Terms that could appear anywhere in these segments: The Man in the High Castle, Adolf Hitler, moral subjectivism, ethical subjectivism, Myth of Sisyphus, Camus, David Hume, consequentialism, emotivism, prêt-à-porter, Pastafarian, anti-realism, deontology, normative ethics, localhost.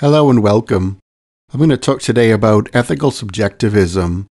Hello and welcome. I'm going to talk today about ethical subjectivism.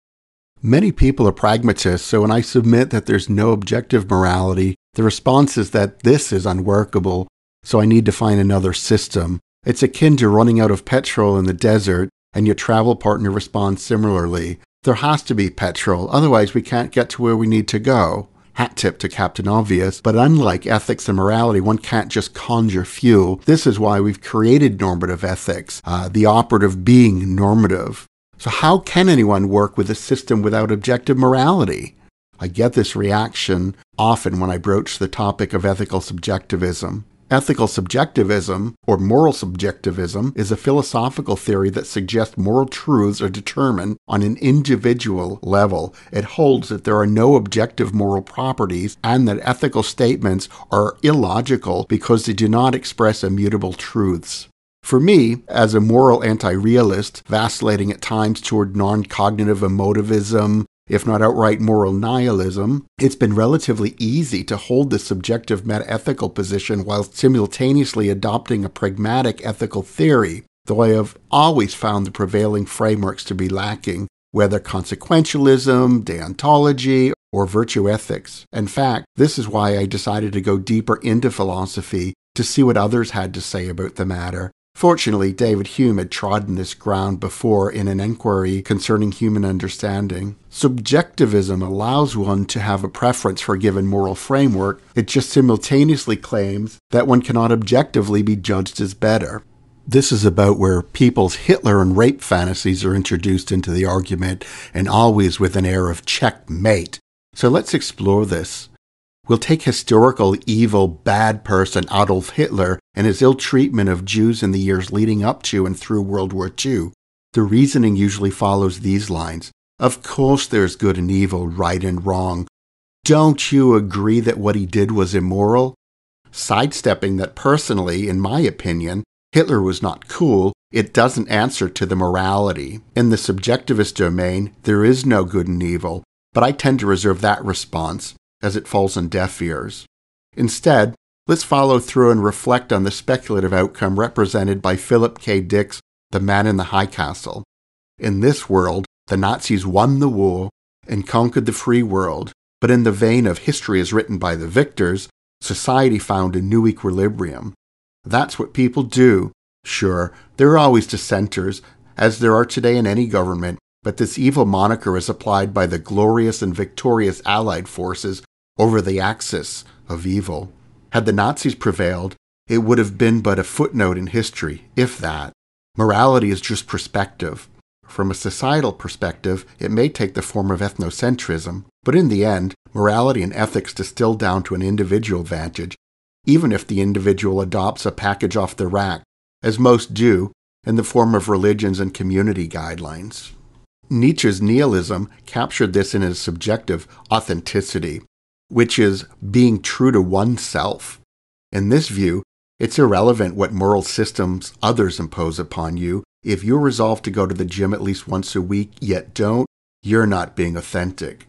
Many people are pragmatists, so when I submit that there's no objective morality, the response is that this is unworkable, so I need to find another system. It's akin to running out of petrol in the desert, and your travel partner responds similarly. There has to be petrol, otherwise we can't get to where we need to go. Hat tip to Captain Obvious, but unlike ethics and morality, one can't just conjure fuel. This is why we've created normative ethics, the operative being normative. So how can anyone work with a system without objective morality? I get this reaction often when I broach the topic of ethical subjectivism. Ethical subjectivism, or moral subjectivism, is a philosophical theory that suggests moral truths are determined on an individual level. It holds that there are no objective moral properties and that ethical statements are illogical because they do not express immutable truths. For me, as a moral anti-realist, vacillating at times toward non-cognitive emotivism, if not outright moral nihilism, it's been relatively easy to hold this subjective meta-ethical position while simultaneously adopting a pragmatic ethical theory, though I have always found the prevailing frameworks to be lacking, whether consequentialism, deontology, or virtue ethics. In fact, this is why I decided to go deeper into philosophy to see what others had to say about the matter. Fortunately, David Hume had trodden this ground before in an inquiry concerning human understanding. Subjectivism allows one to have a preference for a given moral framework. It just simultaneously claims that one cannot objectively be judged as better. This is about where people's Hitler and rape fantasies are introduced into the argument, and always with an air of checkmate. So let's explore this. We'll take historical, evil, bad person Adolf Hitler and his ill treatment of Jews in the years leading up to and through World War II. The reasoning usually follows these lines. Of course there's good and evil, right and wrong. Don't you agree that what he did was immoral? Sidestepping that personally, in my opinion, Hitler was not cool, it doesn't answer to the morality. In the subjectivist domain, there is no good and evil, but I tend to reserve that response, as it falls on deaf ears. Instead, let's follow through and reflect on the speculative outcome represented by Philip K. Dick's The Man in the High Castle. In this world, the Nazis won the war and conquered the free world, but in the vein of history as written by the victors, society found a new equilibrium. That's what people do. Sure, there are always dissenters, as there are today in any government, but this evil moniker is applied by the glorious and victorious Allied forces over the axis of evil. Had the Nazis prevailed, it would have been but a footnote in history, if that. Morality is just perspective. From a societal perspective, it may take the form of ethnocentrism, but in the end, morality and ethics distill down to an individual vantage, even if the individual adopts a package off the rack, as most do, in the form of religions and community guidelines. Nietzsche's nihilism captured this in his subjective authenticity, which is being true to oneself. In this view, it's irrelevant what moral systems others impose upon you. If you're resolved to go to the gym at least once a week, yet don't, you're not being authentic.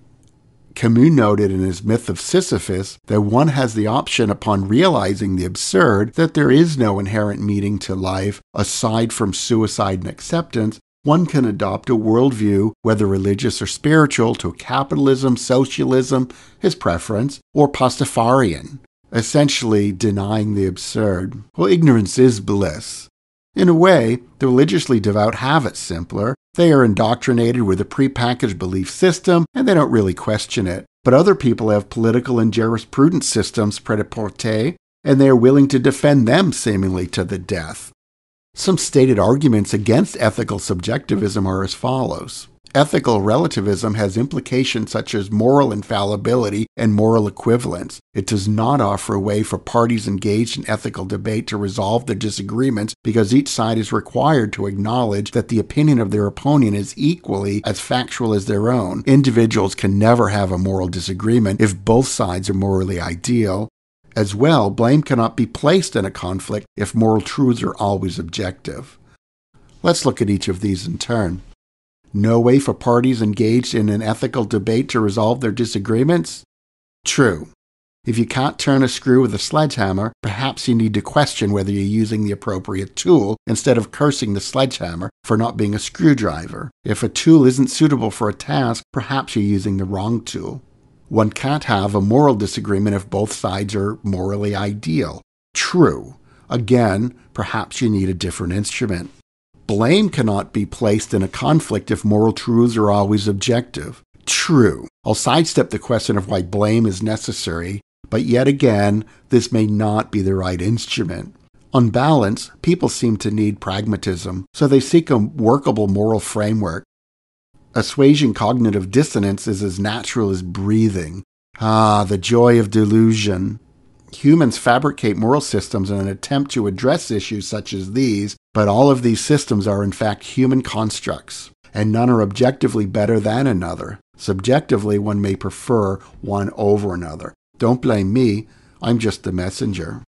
Camus noted in his Myth of Sisyphus that one has the option upon realizing the absurd that there is no inherent meaning to life aside from suicide and acceptance. One can adopt a worldview, whether religious or spiritual, to capitalism, socialism, his preference, or Pastafarian, essentially denying the absurd. Well, ignorance is bliss. In a way, the religiously devout have it simpler. They are indoctrinated with a prepackaged belief system, and they don't really question it. But other people have political and jurisprudence systems prêt-à-porter, and they are willing to defend them seemingly to the death. Some stated arguments against ethical subjectivism are as follows. Ethical relativism has implications such as moral infallibility and moral equivalence. It does not offer a way for parties engaged in ethical debate to resolve their disagreements because each side is required to acknowledge that the opinion of their opponent is equally as factual as their own. Individuals can never have a moral disagreement if both sides are morally ideal. As well, blame cannot be placed in a conflict if moral truths are always objective. Let's look at each of these in turn. No way for parties engaged in an ethical debate to resolve their disagreements? True. If you can't turn a screw with a sledgehammer, perhaps you need to question whether you're using the appropriate tool instead of cursing the sledgehammer for not being a screwdriver. If a tool isn't suitable for a task, perhaps you're using the wrong tool. One can't have a moral disagreement if both sides are morally ideal. True. Again, perhaps you need a different instrument. Blame cannot be placed in a conflict if moral truths are always objective. True. I'll sidestep the question of why blame is necessary, but yet again, this may not be the right instrument. On balance, people seem to need pragmatism, so they seek a workable moral framework. Assuaging cognitive dissonance is as natural as breathing. Ah, the joy of delusion. Humans fabricate moral systems in an attempt to address issues such as these, but all of these systems are in fact human constructs, and none are objectively better than another. Subjectively, one may prefer one over another. Don't blame me, I'm just the messenger.